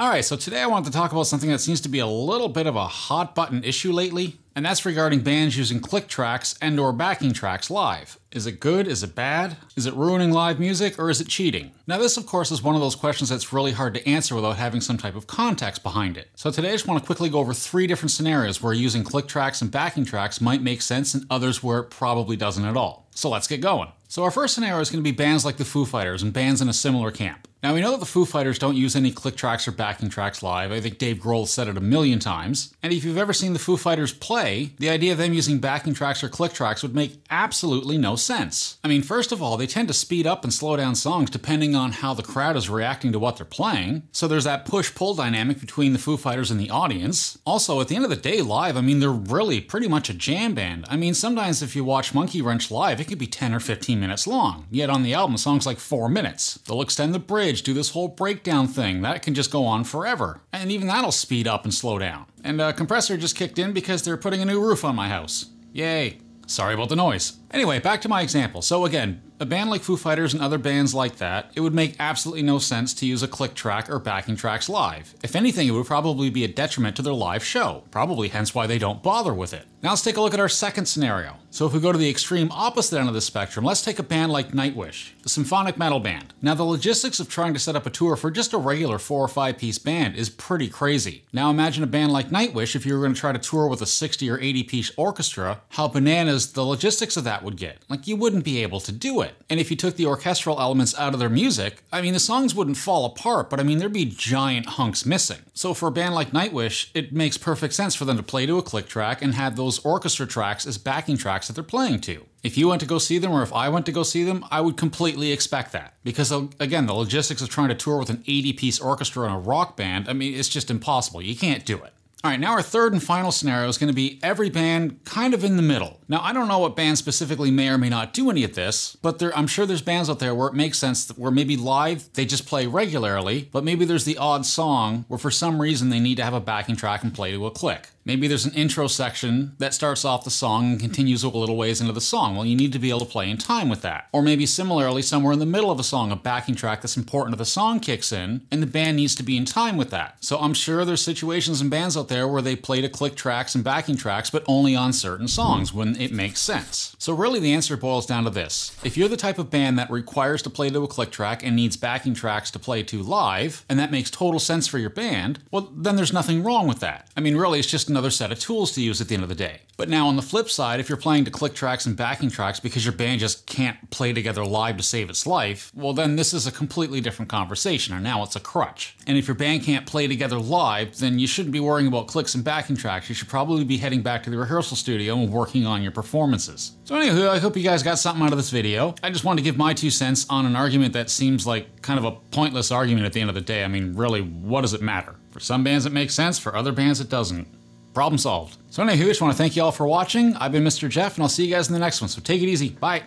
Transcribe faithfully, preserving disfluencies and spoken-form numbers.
All right, so today I want to talk about something that seems to be a little bit of a hot button issue lately, and that's regarding bands using click tracks and or backing tracks live. Is it good? Is it bad? Is it ruining live music, or is it cheating? Now this of course is one of those questions that's really hard to answer without having some type of context behind it. So today I just want to quickly go over three different scenarios where using click tracks and backing tracks might make sense and others where it probably doesn't at all. So let's get going. So our first scenario is going to be bands like the Foo Fighters and bands in a similar camp. Now we know that the Foo Fighters don't use any click tracks or backing tracks live. I think Dave Grohl said it a million times. And if you've ever seen the Foo Fighters play, the idea of them using backing tracks or click tracks would make absolutely no sense. I mean, first of all, they tend to speed up and slow down songs depending on how the crowd is reacting to what they're playing. So there's that push-pull dynamic between the Foo Fighters and the audience. Also, at the end of the day live, I mean, they're really pretty much a jam band. I mean, sometimes if you watch Monkey Wrench live, it could be ten or fifteen minutes long, yet on the album the song's like four minutes. They'll extend the bridge, do this whole breakdown thing, that can just go on forever. And even that'll speed up and slow down. And a compressor just kicked in because they're putting a new roof on my house. Yay. Sorry about the noise. Anyway, back to my example. So again, a band like Foo Fighters and other bands like that, it would make absolutely no sense to use a click track or backing tracks live. If anything, it would probably be a detriment to their live show, probably hence why they don't bother with it. Now let's take a look at our second scenario. So if we go to the extreme opposite end of the spectrum, let's take a band like Nightwish, a symphonic metal band. Now the logistics of trying to set up a tour for just a regular four or five piece band is pretty crazy. Now imagine a band like Nightwish if you were going to try to tour with a sixty or eighty piece orchestra, how bananas the logistics of that would get. Like, you wouldn't be able to do it. And if you took the orchestral elements out of their music, I mean, the songs wouldn't fall apart, but I mean, there'd be giant hunks missing. So for a band like Nightwish, it makes perfect sense for them to play to a click track and have those orchestra tracks as backing tracks that they're playing to. If you went to go see them, or if I went to go see them, I would completely expect that. Because again, the logistics of trying to tour with an eighty piece orchestra and a rock band, I mean, it's just impossible. You can't do it. All right, now our third and final scenario is going to be every band kind of in the middle. Now, I don't know what band specifically may or may not do any of this, but there, I'm sure there's bands out there where it makes sense, that where maybe live they just play regularly, but maybe there's the odd song where for some reason they need to have a backing track and play to a click. Maybe there's an intro section that starts off the song and continues a little ways into the song. Well, you need to be able to play in time with that. Or maybe similarly, somewhere in the middle of a song, a backing track that's important to the song kicks in, and the band needs to be in time with that. So I'm sure there's situations and bands out there where they play to click tracks and backing tracks, but only on certain songs when it makes sense. So really the answer boils down to this. If you're the type of band that requires to play to a click track and needs backing tracks to play to live, and that makes total sense for your band, well, then there's nothing wrong with that. I mean, really, it's just another set of tools to use at the end of the day. But now on the flip side, if you're playing to click tracks and backing tracks because your band just can't play together live to save its life, well then this is a completely different conversation, and now it's a crutch. And if your band can't play together live, then you shouldn't be worrying about clicks and backing tracks. You should probably be heading back to the rehearsal studio and working on your performances. So anywho, I hope you guys got something out of this video. I just wanted to give my two cents on an argument that seems like kind of a pointless argument at the end of the day. I mean, really, what does it matter? For some bands it makes sense, for other bands it doesn't. Problem solved. So anywho, I just want to thank you all for watching. I've been Mister Jeff, and I'll see you guys in the next one. So take it easy. Bye.